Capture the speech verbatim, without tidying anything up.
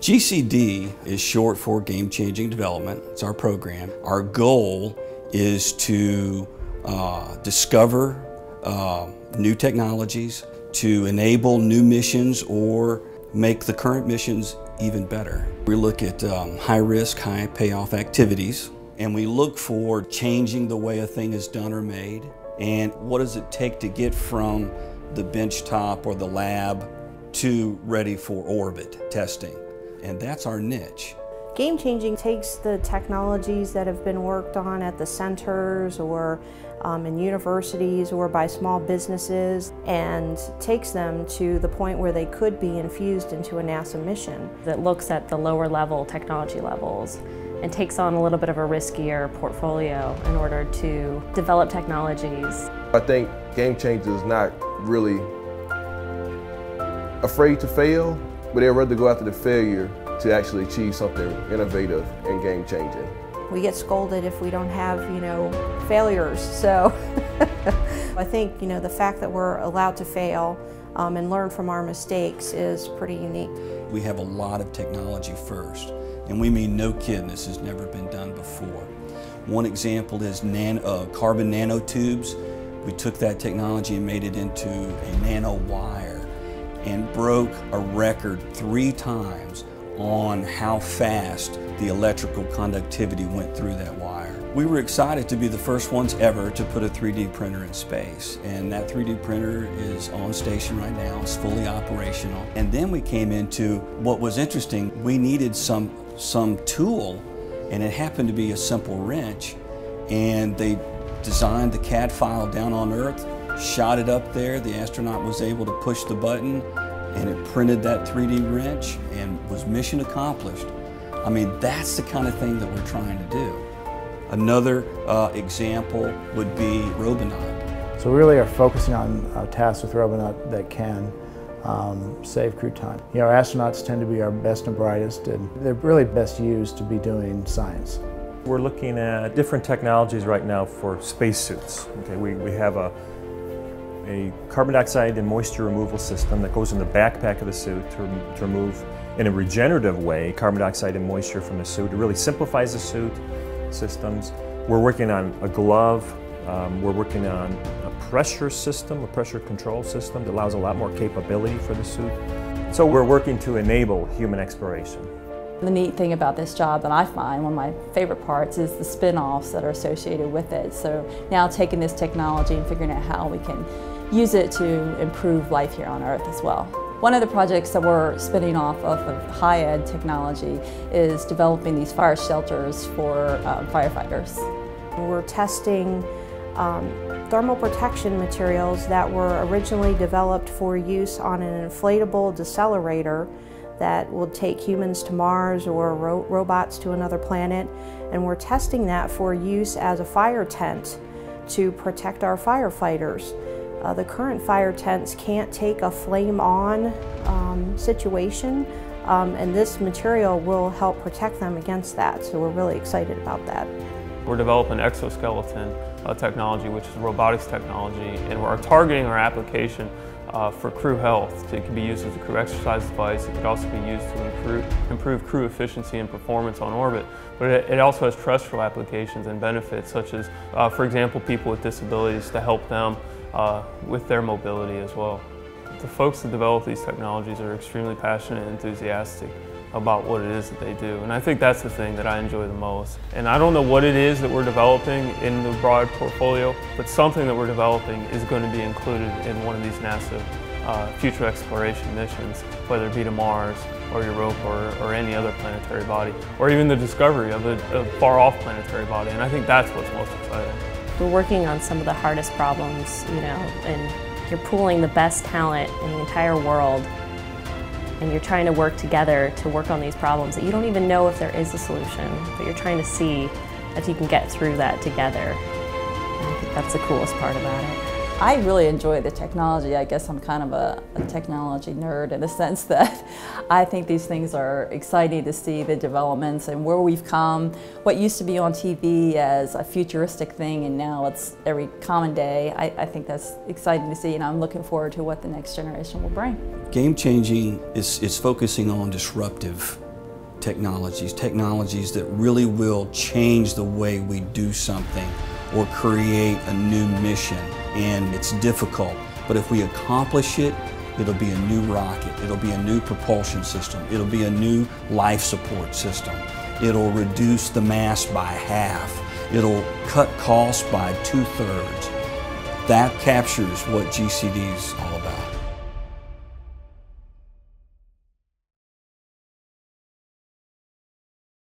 G C D is short for Game Changing Development. It's our program. Our goal is to uh, discover uh, new technologies, to enable new missions or make the current missions even better. We look at um, high risk, high payoff activities, and we look for changing the way a thing is done or made. And what does it take to get from the benchtop or the lab to ready for orbit testing? And that's our niche. Game Changing takes the technologies that have been worked on at the centers or um, in universities or by small businesses and takes them to the point where they could be infused into a NASA mission. That looks at the lower level technology levels and takes on a little bit of a riskier portfolio in order to develop technologies. I think Game Changing is not really afraid to fail, but they'd rather go after the failure to actually achieve something innovative and game-changing. We get scolded if we don't have, you know, failures, so I think, you know, the fact that we're allowed to fail um, and learn from our mistakes is pretty unique. We have a lot of technology first, and we mean no kidding, this has never been done before. One example is nan uh, carbon nanotubes. We took that technology and made it into a nanowire and broke a record three times on how fast the electrical conductivity went through that wire. We were excited to be the first ones ever to put a three D printer in space, and that three D printer is on station right now. It's fully operational. And then we came into what was interesting. We needed some, some tool, and it happened to be a simple wrench, and they designed the C A D file down on Earth, shot it up there, the astronaut was able to push the button, and it printed that three D wrench and was mission accomplished. I mean, that's the kind of thing that we're trying to do. Another uh, example would be Robonaut. So we really are focusing on uh, tasks with Robonaut that can um, save crew time. You know, our astronauts tend to be our best and brightest, and they're really best used to be doing science. We're looking at different technologies right now for spacesuits. Okay, we, we have a a carbon dioxide and moisture removal system that goes in the backpack of the suit to, to remove, in a regenerative way, carbon dioxide and moisture from the suit. It really simplifies the suit systems. We're working on a glove. Um, we're working on a pressure system, a pressure control system that allows a lot more capability for the suit. So we're working to enable human exploration. The neat thing about this job that I find, one of my favorite parts, is the spin-offs that are associated with it. So now taking this technology and figuring out how we can use it to improve life here on Earth as well. One of the projects that we're spinning off of the high-ed technology is developing these fire shelters for um, firefighters. We're testing um, thermal protection materials that were originally developed for use on an inflatable decelerator that will take humans to Mars or ro robots to another planet, and we're testing that for use as a fire tent to protect our firefighters. Uh, the current fire tents can't take a flame-on um, situation, um, and this material will help protect them against that, so we're really excited about that. We're developing exoskeleton uh, technology, which is robotics technology, and we're targeting our application uh, for crew health. It can be used as a crew exercise device. It could also be used to improve, improve crew efficiency and performance on orbit, but it, it also has terrestrial applications and benefits, such as, uh, for example, people with disabilities, to help them Uh, with their mobility as well. The folks that develop these technologies are extremely passionate and enthusiastic about what it is that they do, and I think that's the thing that I enjoy the most. And I don't know what it is that we're developing in the broad portfolio, but something that we're developing is going to be included in one of these NASA uh, future exploration missions, whether it be to Mars or Europa or, or any other planetary body, or even the discovery of a, a far-off planetary body, and I think that's what's most exciting. We're working on some of the hardest problems, you know, and you're pooling the best talent in the entire world, and you're trying to work together to work on these problems that you don't even know if there is a solution, but you're trying to see if you can get through that together. And I think that's the coolest part about it. I really enjoy the technology. I guess I'm kind of a, a technology nerd in the sense that I think these things are exciting to see, the developments and where we've come. What used to be on T V as a futuristic thing, and now it's every common day. I, I think that's exciting to see, and I'm looking forward to what the next generation will bring. Game Changing is, is focusing on disruptive technologies, technologies that really will change the way we do something or create a new mission. And it's difficult, but if we accomplish it, it'll be a new rocket, it'll be a new propulsion system, it'll be a new life support system, it'll reduce the mass by half, it'll cut costs by two-thirds. That captures what G C D is all about.